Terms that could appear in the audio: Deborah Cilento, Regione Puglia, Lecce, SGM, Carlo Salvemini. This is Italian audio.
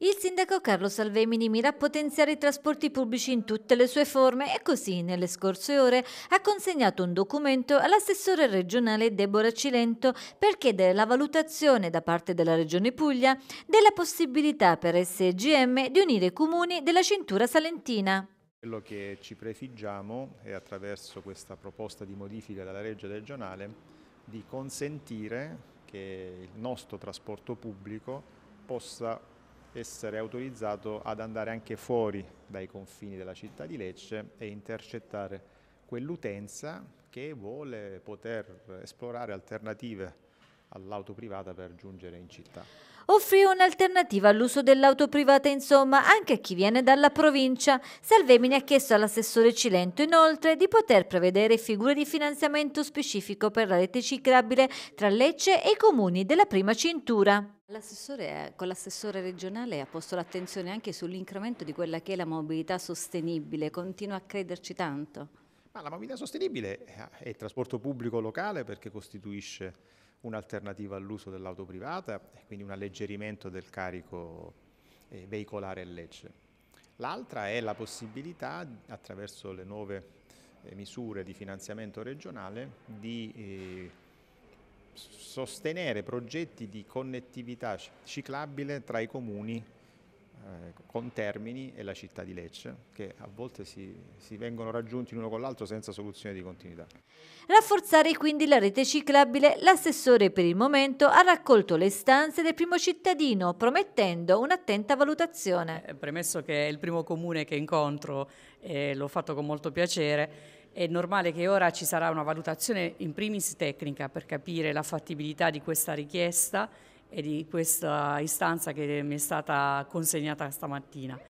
Il sindaco Carlo Salvemini mira a potenziare i trasporti pubblici in tutte le sue forme e così, nelle scorse ore, ha consegnato un documento all'assessore regionale Deborah Cilento per chiedere la valutazione da parte della Regione Puglia della possibilità per SGM di unire i comuni della cintura salentina. Quello che ci prefiggiamo è, attraverso questa proposta di modifica della legge regionale, di consentire che il nostro trasporto pubblico possa essere autorizzato ad andare anche fuori dai confini della città di Lecce e intercettare quell'utenza che vuole poter esplorare alternative all'auto privata per giungere in città. Offrì un'alternativa all'uso dell'auto privata, insomma, anche a chi viene dalla provincia. Salvemini ha chiesto all'assessore Cilento inoltre di poter prevedere figure di finanziamento specifico per la rete ciclabile tra Lecce e i comuni della prima cintura. L'assessore, con l'assessore regionale, ha posto l'attenzione anche sull'incremento di quella che è la mobilità sostenibile. Continua a crederci tanto. Ma la mobilità sostenibile è il trasporto pubblico locale, perché costituisce un'alternativa all'uso dell'auto privata e quindi un alleggerimento del carico veicolare a Lecce. L'altra è la possibilità, attraverso le nuove misure di finanziamento regionale, di sostenere progetti di connettività ciclabile tra i comuni contermini e la città di Lecce, che a volte si vengono raggiunti l'uno con l'altro senza soluzione di continuità. Rafforzare quindi la rete ciclabile, l'assessore per il momento ha raccolto le istanze del primo cittadino, promettendo un'attenta valutazione. Premesso che è il primo comune che incontro, l'ho fatto con molto piacere, è normale che ora ci sarà una valutazione in primis tecnica per capire la fattibilità di questa richiesta e di questa istanza che mi è stata consegnata stamattina.